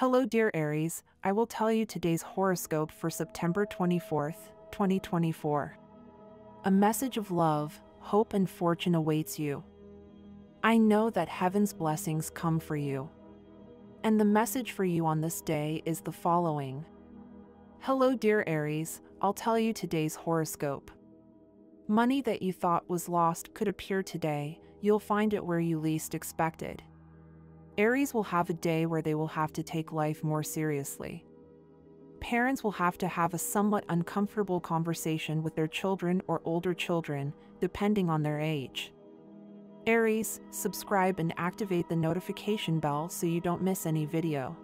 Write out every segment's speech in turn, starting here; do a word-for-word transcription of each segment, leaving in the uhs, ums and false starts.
Hello dear Aries, I will tell you today's horoscope for September twenty-fourth, twenty twenty-four. A message of love, hope and fortune awaits you. I know that heaven's blessings come for you. And the message for you on this day is the following. Hello dear Aries, I'll tell you today's horoscope. Money that you thought was lost could appear today, you'll find it where you least expected. Aries will have a day where they will have to take life more seriously. Parents will have to have a somewhat uncomfortable conversation with their children or older children, depending on their age. Aries, subscribe and activate the notification bell so you don't miss any video.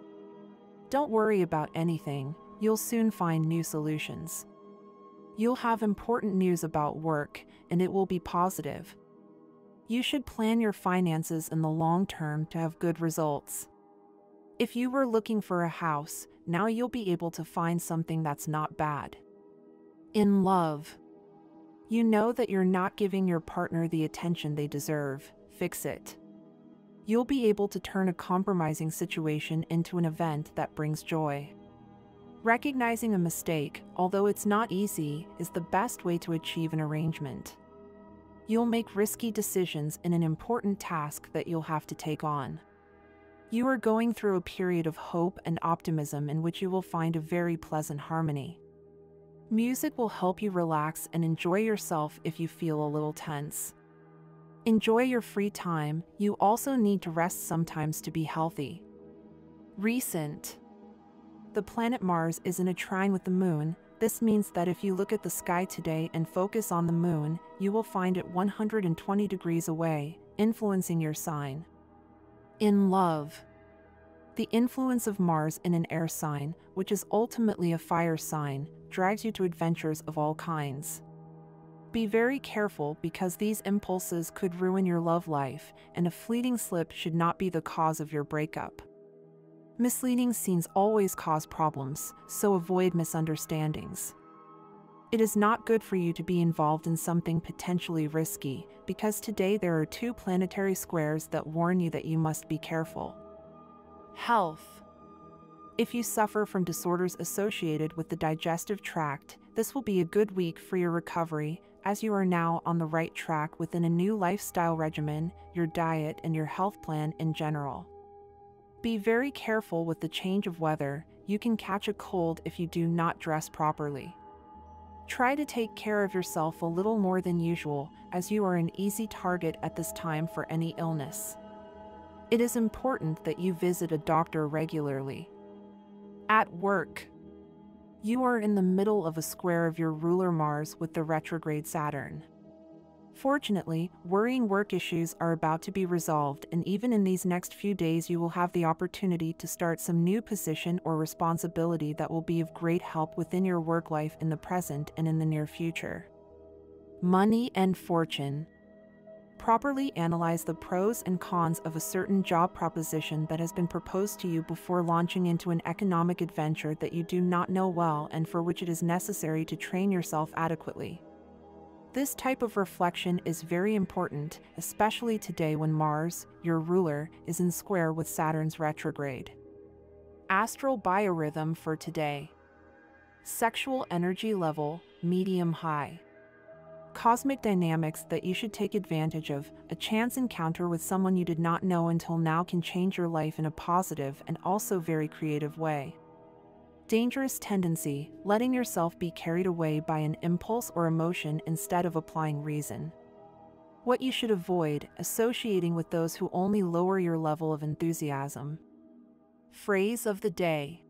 Don't worry about anything, you'll soon find new solutions. You'll have important news about work, and it will be positive. You should plan your finances in the long term to have good results. If you were looking for a house, now you'll be able to find something that's not bad. In love, you know that you're not giving your partner the attention they deserve, fix it. You'll be able to turn a compromising situation into an event that brings joy. Recognizing a mistake, although it's not easy, is the best way to achieve an arrangement. You'll make risky decisions in an important task that you'll have to take on. You are going through a period of hope and optimism in which you will find a very pleasant harmony. Music will help you relax and enjoy yourself if you feel a little tense. Enjoy your free time, you also need to rest sometimes to be healthy. Recent. The planet Mars is in a trine with the Moon. This means that if you look at the sky today and focus on the moon, you will find it one hundred twenty degrees away, influencing your sign. In love, the influence of Mars in an air sign, which is ultimately a fire sign, drives you to adventures of all kinds. Be very careful because these impulses could ruin your love life, and a fleeting slip should not be the cause of your breakup. Misleading scenes always cause problems, so avoid misunderstandings. It is not good for you to be involved in something potentially risky, because today there are two planetary squares that warn you that you must be careful. Health. If you suffer from disorders associated with the digestive tract, this will be a good week for your recovery, as you are now on the right track within a new lifestyle regimen, your diet and your health plan in general. Be very careful with the change of weather, you can catch a cold if you do not dress properly. Try to take care of yourself a little more than usual, as you are an easy target at this time for any illness. It is important that you visit a doctor regularly. At work, you are in the middle of a square of your ruler Mars with the retrograde Saturn. Fortunately, worrying work issues are about to be resolved, and even in these next few days you will have the opportunity to start some new position or responsibility that will be of great help within your work life in the present and in the near future. Money and fortune. Properly analyze the pros and cons of a certain job proposition that has been proposed to you before launching into an economic adventure that you do not know well and for which it is necessary to train yourself adequately. This type of reflection is very important, especially today when Mars, your ruler, is in square with Saturn's retrograde. Astral biorhythm for today. Sexual energy level, medium-high. Cosmic dynamics that you should take advantage of, a chance encounter with someone you did not know until now can change your life in a positive and also very creative way. Dangerous tendency, letting yourself be carried away by an impulse or emotion instead of applying reason. What you should avoid, associating with those who only lower your level of enthusiasm. Phrase of the day.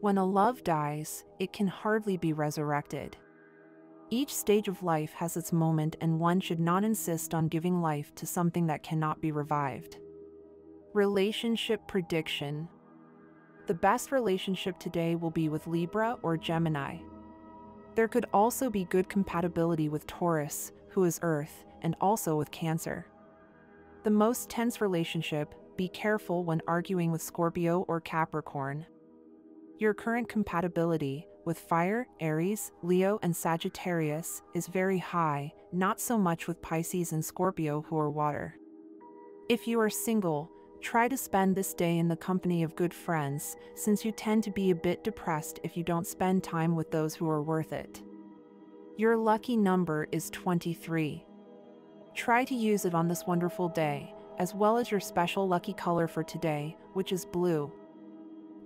When a love dies, it can hardly be resurrected. Each stage of life has its moment, and one should not insist on giving life to something that cannot be revived. Relationship prediction. The best relationship today will be with Libra or Gemini. There could also be good compatibility with Taurus, who is Earth, and also with Cancer. The most tense relationship, be careful when arguing with Scorpio or Capricorn. Your current compatibility, with Fire, Aries, Leo, and Sagittarius, is very high, not so much with Pisces and Scorpio, who are water. If you are single, Try to spend this day in the company of good friends, since you tend to be a bit depressed if you don't spend time with those who are worth it. Your lucky number is twenty-three. Try to use it on this wonderful day, as well as your special lucky color for today, which is blue.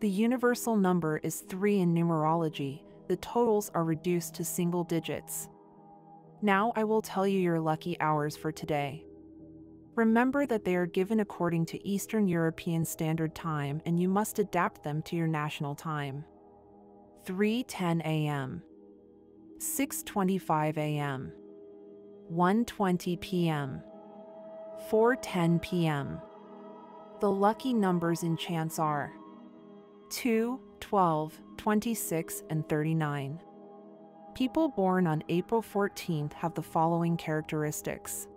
The universal number is three in numerology. The totals are reduced to single digits. Now I will tell you your lucky hours for today. Remember that they are given according to Eastern European Standard Time, and you must adapt them to your national time. three ten a m six twenty-five a m one twenty p m four ten p m The lucky numbers in chance are two, twelve, twenty-six, and thirty-nine. People born on April fourteenth have the following characteristics.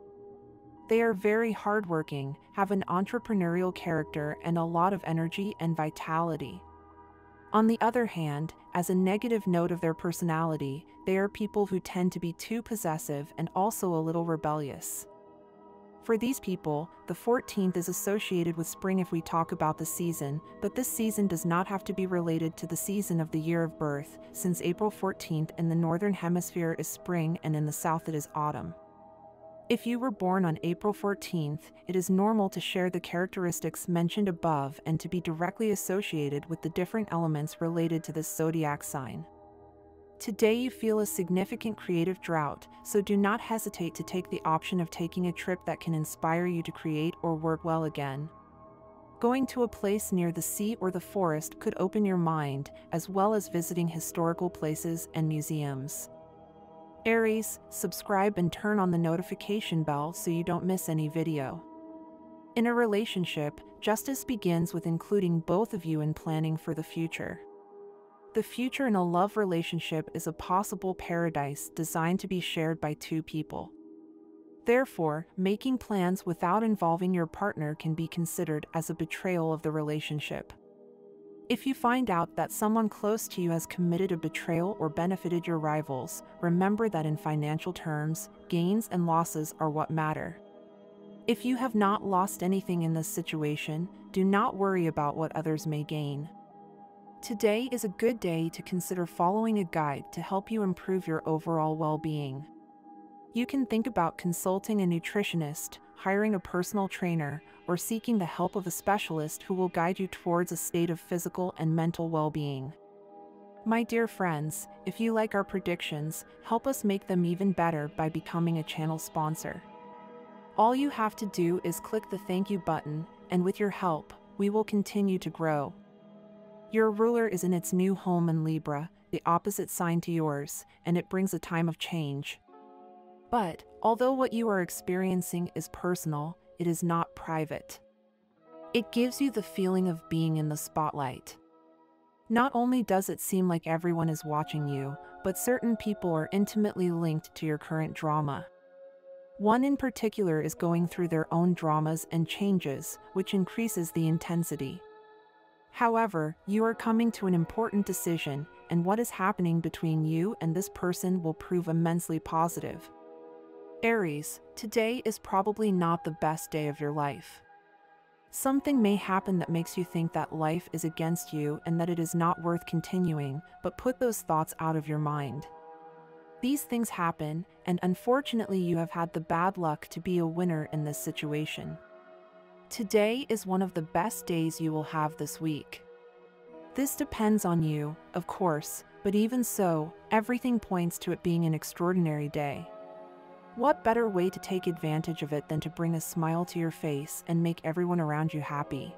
They are very hardworking, have an entrepreneurial character, and a lot of energy and vitality. On the other hand, as a negative note of their personality, they are people who tend to be too possessive and also a little rebellious. For these people, the fourteenth is associated with spring if we talk about the season, but this season does not have to be related to the season of the year of birth, since April fourteenth in the northern hemisphere is spring and in the south it is autumn. If you were born on April fourteenth, it is normal to share the characteristics mentioned above and to be directly associated with the different elements related to this zodiac sign. Today you feel a significant creative drought, so do not hesitate to take the option of taking a trip that can inspire you to create or work well again. Going to a place near the sea or the forest could open your mind, as well as visiting historical places and museums. Aries, subscribe and turn on the notification bell so you don't miss any video. In a relationship, justice begins with including both of you in planning for the future. The future in a love relationship is a possible paradise designed to be shared by two people. Therefore, making plans without involving your partner can be considered as a betrayal of the relationship. If you find out that someone close to you has committed a betrayal or benefited your rivals, remember that in financial terms, gains and losses are what matter. If you have not lost anything in this situation, do not worry about what others may gain. Today is a good day to consider following a guide to help you improve your overall well-being. You can think about consulting a nutritionist, hiring a personal trainer, or seeking the help of a specialist who will guide you towards a state of physical and mental well-being. My dear friends, if you like our predictions, help us make them even better by becoming a channel sponsor. All you have to do is click the thank you button, and with your help, we will continue to grow. Your ruler is in its new home in Libra, the opposite sign to yours, and it brings a time of change. But, although what you are experiencing is personal, it is not private. It gives you the feeling of being in the spotlight. Not only does it seem like everyone is watching you, but certain people are intimately linked to your current drama. One in particular is going through their own dramas and changes, which increases the intensity. However, you are coming to an important decision, and what is happening between you and this person will prove immensely positive. Aries, today is probably not the best day of your life. Something may happen that makes you think that life is against you and that it is not worth continuing, but put those thoughts out of your mind. These things happen, and unfortunately you have had the bad luck to be a winner in this situation. Today is one of the best days you will have this week. This depends on you, of course, but even so, everything points to it being an extraordinary day. What better way to take advantage of it than to bring a smile to your face and make everyone around you happy?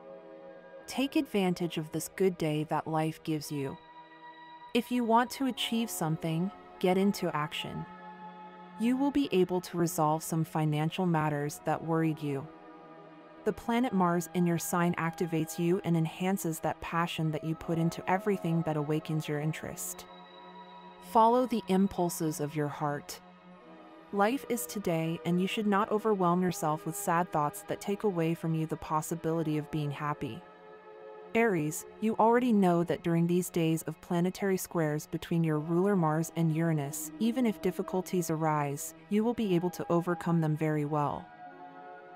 Take advantage of this good day that life gives you. If you want to achieve something, get into action. You will be able to resolve some financial matters that worried you. The planet Mars in your sign activates you and enhances that passion that you put into everything that awakens your interest. Follow the impulses of your heart. Life is today, and you should not overwhelm yourself with sad thoughts that take away from you the possibility of being happy. Aries, you already know that during these days of planetary squares between your ruler Mars and Uranus, even if difficulties arise, you will be able to overcome them very well.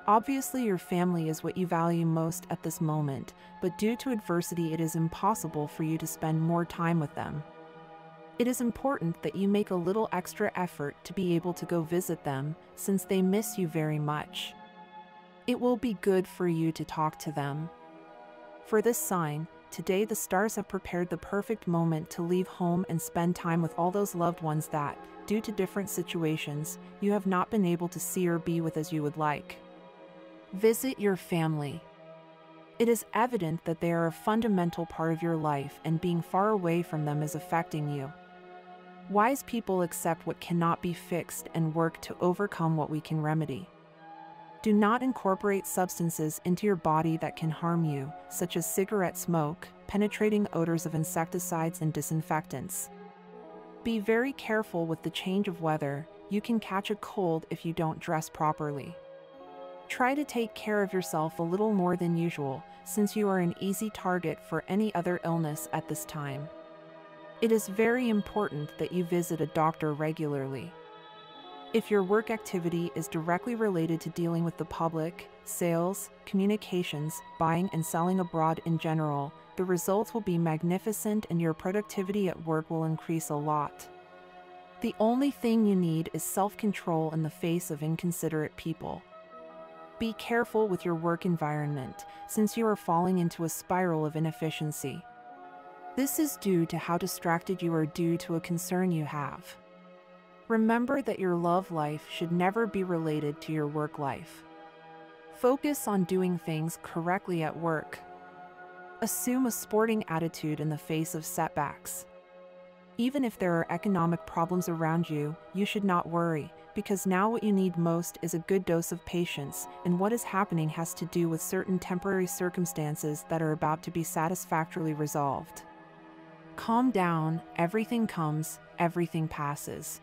Obviously, your family is what you value most at this moment, but due to adversity, it is impossible for you to spend more time with them. It is important that you make a little extra effort to be able to go visit them, since they miss you very much. It will be good for you to talk to them. For this sign, today the stars have prepared the perfect moment to leave home and spend time with all those loved ones that, due to different situations, you have not been able to see or be with as you would like. Visit your family. It is evident that they are a fundamental part of your life, and being far away from them is affecting you. Wise people accept what cannot be fixed and work to overcome what we can remedy. Do not incorporate substances into your body that can harm you, such as cigarette smoke, penetrating odors of insecticides and disinfectants. Be very careful with the change of weather. You can catch a cold if you don't dress properly. Try to take care of yourself a little more than usual, since you are an easy target for any other illness at this time. It is very important that you visit a doctor regularly. If your work activity is directly related to dealing with the public, sales, communications, buying and selling abroad in general, the results will be magnificent and your productivity at work will increase a lot. The only thing you need is self-control in the face of inconsiderate people. Be careful with your work environment, since you are falling into a spiral of inefficiency. This is due to how distracted you are due to a concern you have. Remember that your love life should never be related to your work life. Focus on doing things correctly at work. Assume a sporting attitude in the face of setbacks. Even if there are economic problems around you, you should not worry, because now what you need most is a good dose of patience, and what is happening has to do with certain temporary circumstances that are about to be satisfactorily resolved. Calm down, everything comes, everything passes.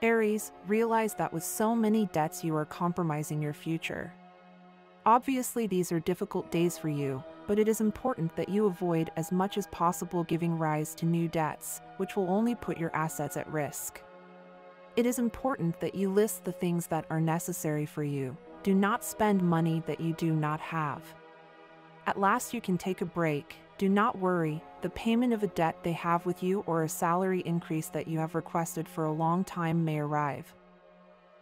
Aries, realize that with so many debts you are compromising your future. Obviously, these are difficult days for you, but it is important that you avoid as much as possible giving rise to new debts, which will only put your assets at risk. It is important that you list the things that are necessary for you. Do not spend money that you do not have. At last, you can take a break. Do not worry, the payment of a debt they have with you or a salary increase that you have requested for a long time may arrive.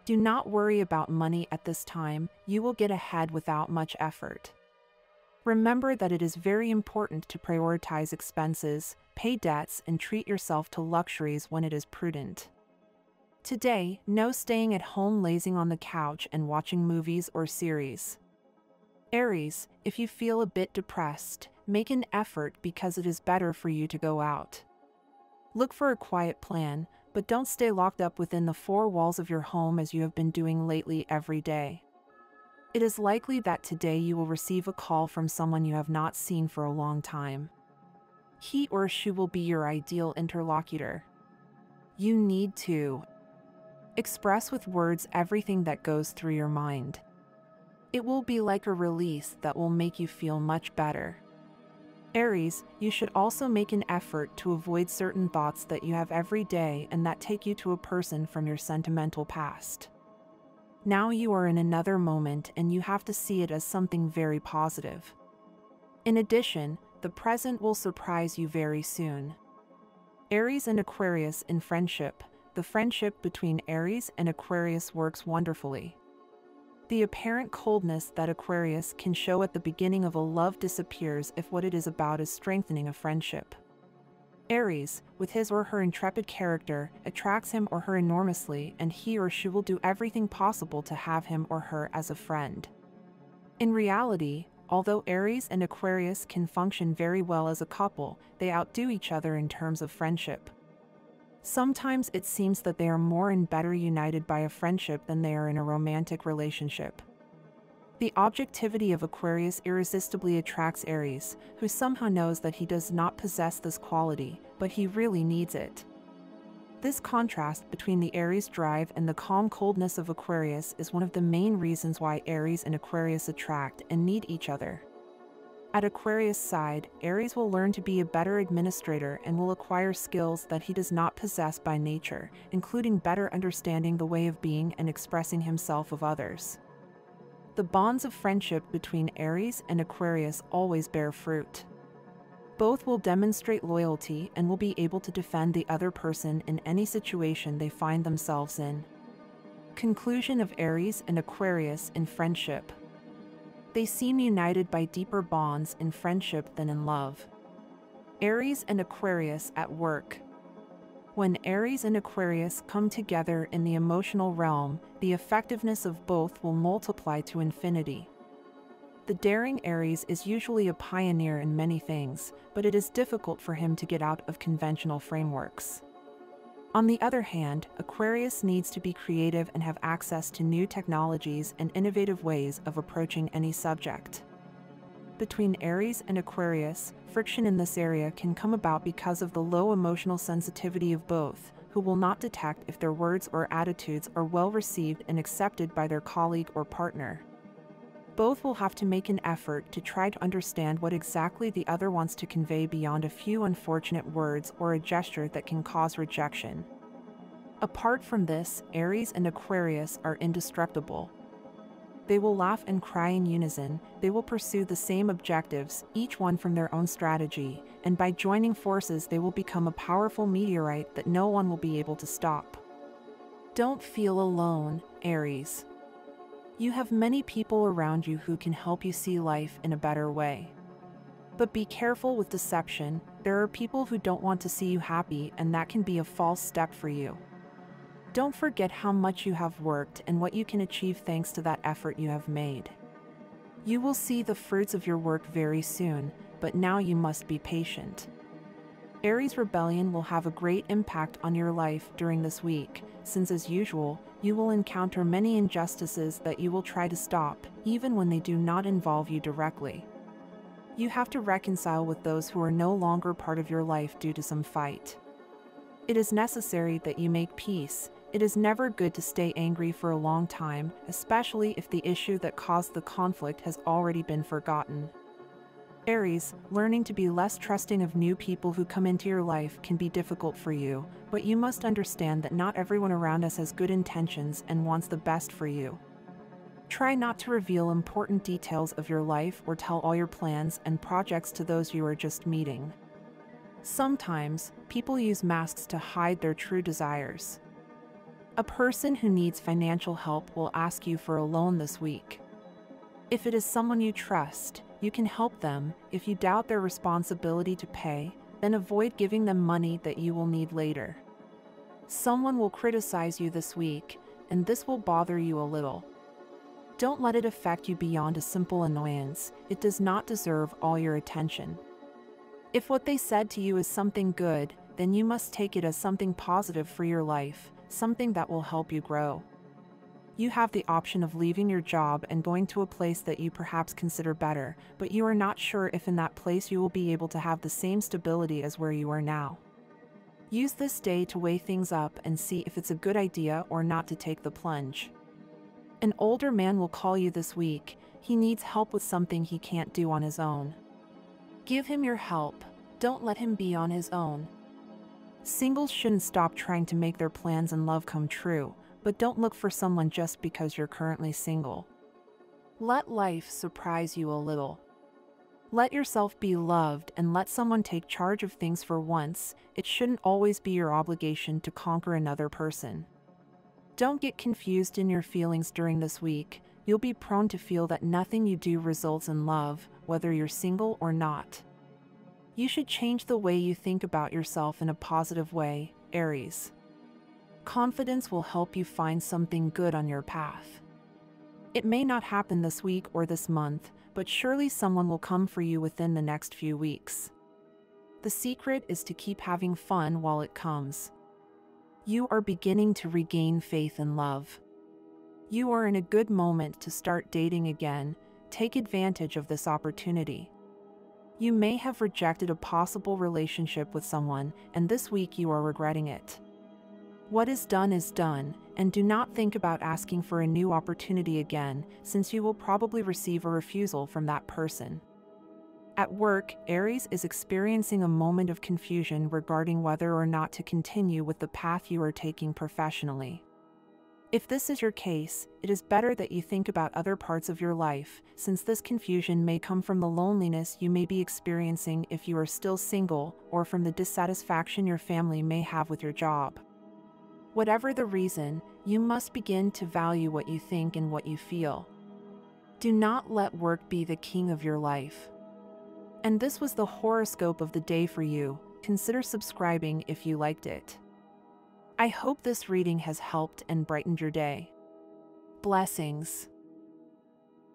Do not worry about money at this time, you will get ahead without much effort. Remember that it is very important to prioritize expenses, pay debts, and treat yourself to luxuries when it is prudent. Today, no staying at home lazing on the couch and watching movies or series. Aries, if you feel a bit depressed, make an effort because it is better for you to go out. Look for a quiet plan, but don't stay locked up within the four walls of your home as you have been doing lately every day. It is likely that today you will receive a call from someone you have not seen for a long time. He or she will be your ideal interlocutor. You need to express with words everything that goes through your mind. It will be like a release that will make you feel much better. Aries, you should also make an effort to avoid certain thoughts that you have every day and that take you to a person from your sentimental past. Now you are in another moment and you have to see it as something very positive. In addition, the present will surprise you very soon. Aries and Aquarius in friendship. The friendship between Aries and Aquarius works wonderfully. The apparent coldness that Aquarius can show at the beginning of a love disappears if what it is about is strengthening a friendship. Aries, with his or her intrepid character, attracts him or her enormously, and he or she will do everything possible to have him or her as a friend. In reality, although Aries and Aquarius can function very well as a couple, they outdo each other in terms of friendship. Sometimes it seems that they are more and better united by a friendship than they are in a romantic relationship. The objectivity of Aquarius irresistibly attracts Aries, who somehow knows that he does not possess this quality, but he really needs it. This contrast between the Aries drive and the calm coldness of Aquarius is one of the main reasons why Aries and Aquarius attract and need each other. At Aquarius' side, Aries will learn to be a better administrator and will acquire skills that he does not possess by nature, including better understanding the way of being and expressing himself of others. the bonds of friendship between Aries and Aquarius always bear fruit. Both will demonstrate loyalty and will be able to defend the other person in any situation they find themselves in. Conclusion of Aries and Aquarius in friendship. They seem united by deeper bonds in friendship than in love. Aries and Aquarius at work. When Aries and Aquarius come together in the emotional realm, the effectiveness of both will multiply to infinity. The daring Aries is usually a pioneer in many things, but it is difficult for him to get out of conventional frameworks. On the other hand, Aquarius needs to be creative and have access to new technologies and innovative ways of approaching any subject. Between Aries and Aquarius, friction in this area can come about because of the low emotional sensitivity of both, who will not detect if their words or attitudes are well received and accepted by their colleague or partner. Both will have to make an effort to try to understand what exactly the other wants to convey beyond a few unfortunate words or a gesture that can cause rejection. Apart from this, Aries and Aquarius are indestructible. They will laugh and cry in unison, they will pursue the same objectives, each one from their own strategy, and by joining forces they will become a powerful meteorite that no one will be able to stop. Don't feel alone, Aries. You have many people around you who can help you see life in a better way. But be careful with deception, there are people who don't want to see you happy and that can be a false step for you. Don't forget how much you have worked and what you can achieve thanks to that effort you have made. You will see the fruits of your work very soon, but now you must be patient. Aries rebellion will have a great impact on your life during this week, since as usual, you will encounter many injustices that you will try to stop, even when they do not involve you directly. You have to reconcile with those who are no longer part of your life due to some fight. It is necessary that you make peace. It is never good to stay angry for a long time, especially if the issue that caused the conflict has already been forgotten. Aries, learning to be less trusting of new people who come into your life can be difficult for you, but you must understand that not everyone around us has good intentions and wants the best for you. Try not to reveal important details of your life or tell all your plans and projects to those you are just meeting. Sometimes, people use masks to hide their true desires. A person who needs financial help will ask you for a loan this week. If it is someone you trust, you can help them. If you doubt their responsibility to pay, then avoid giving them money that you will need later. Someone will criticize you this week, and this will bother you a little. Don't let it affect you beyond a simple annoyance. It does not deserve all your attention. If what they said to you is something good, then you must take it as something positive for your life, something that will help you grow. You have the option of leaving your job and going to a place that you perhaps consider better, but you are not sure if in that place you will be able to have the same stability as where you are now. Use this day to weigh things up and see if it's a good idea or not to take the plunge. An older man will call you this week. He needs help with something he can't do on his own. Give him your help. Don't let him be on his own. Singles shouldn't stop trying to make their plans and love come true. But don't look for someone just because you're currently single. Let life surprise you a little. Let yourself be loved and let someone take charge of things for once. It shouldn't always be your obligation to conquer another person. Don't get confused in your feelings during this week. You'll be prone to feel that nothing you do results in love, whether you're single or not. You should change the way you think about yourself in a positive way, Aries. Confidence will help you find something good on your path. It may not happen this week or this month, but surely someone will come for you within the next few weeks. The secret is to keep having fun while it comes. You are beginning to regain faith in love. You are in a good moment to start dating again. Take advantage of this opportunity. You may have rejected a possible relationship with someone, and this week you are regretting it. What is done is done, and do not think about asking for a new opportunity again, since you will probably receive a refusal from that person. At work, Aries is experiencing a moment of confusion regarding whether or not to continue with the path you are taking professionally. If this is your case, it is better that you think about other parts of your life, since this confusion may come from the loneliness you may be experiencing if you are still single, or from the dissatisfaction your family may have with your job. Whatever the reason, you must begin to value what you think and what you feel. Do not let work be the king of your life. And this was the horoscope of the day for you. Consider subscribing if you liked it. I hope this reading has helped and brightened your day. Blessings.